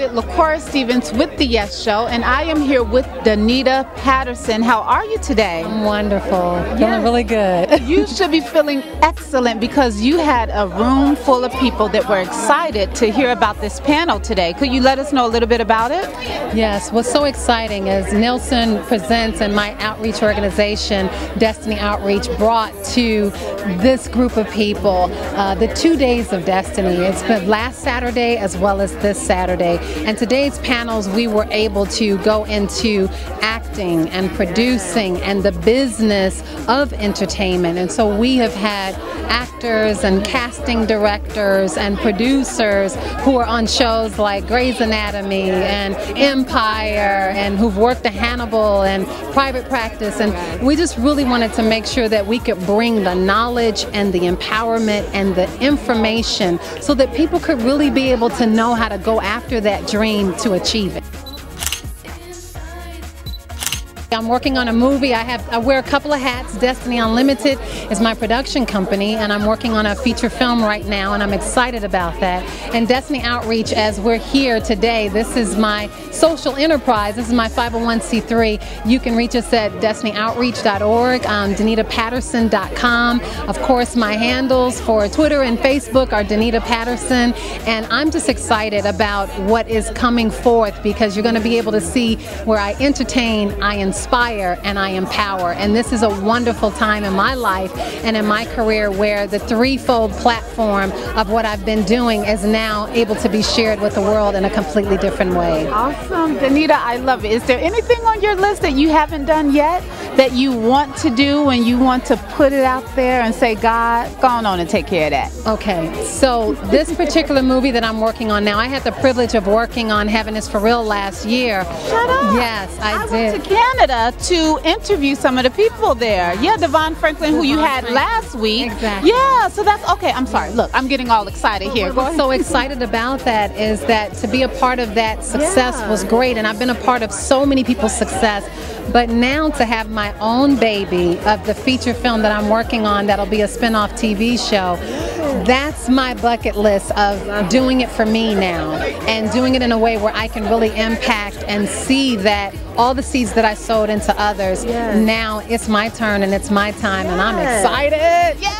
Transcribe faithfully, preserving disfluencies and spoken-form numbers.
excited. LaCora Stephens with The YES! Show, and I am here with Danita Patterson. How are you today? I'm wonderful. Yes. Feeling really good. You should be feeling excellent because you had a room full of people that were excited to hear about this panel today. Could you let us know a little bit about it? Yes. What's so exciting is Nielsen Presents and my outreach organization, Destiny Outreach, brought to this group of people uh, the two days of Destiny. It's been last Saturday as well as this Saturday. And today's panels, we were able to go into acting and producing and the business of entertainment. And so we have had actors and casting directors and producers who are on shows like Grey's Anatomy and Empire and who've worked at Hannibal and Private Practice. And we just really wanted to make sure that we could bring the knowledge and the empowerment and the information so that people could really be able to know how to go after that dream to achieve it. I'm working on a movie. I have I wear a couple of hats. Destiny Unlimited is my production company, and I'm working on a feature film right now, and I'm excited about that. And Destiny Outreach, as we're here today, this is my social enterprise. This is my five oh one c three. You can reach us at destiny outreach dot org, um, danita patterson dot com. Of course, my handles for Twitter and Facebook are Danita Patterson, and I'm just excited about what is coming forth because you're going to be able to see where I entertain, I inspire, Inspire and I empower. And this is a wonderful time in my life and in my career where the threefold platform of what I've been doing is now able to be shared with the world in a completely different way. Awesome. Danita, I love it. Is there anything on your list that you haven't done yet that you want to do and you want to put it out there and say, God, go on and take care of that? Okay. So this particular movie that I'm working on now, I had the privilege of working on Heaven is for Real last year. Shut up. Yes, I, I did. Went to Canada to interview some of the people there. Yeah, Devon Franklin, who Devon you had Franklin. last week. Exactly. Yeah, so that's okay. I'm sorry. Look, I'm getting all excited here. What's so excited about that is that to be a part of that success yeah. was great, and I've been a part of so many people's success. But now to have my own baby of the feature film that I'm working on that'll be a spin-off T V show, that's my bucket list of doing it for me now and doing it in a way where I can really impact and see that all the seeds that I sowed into others, yes. now it's my turn and it's my time yes. and I'm excited. Yes.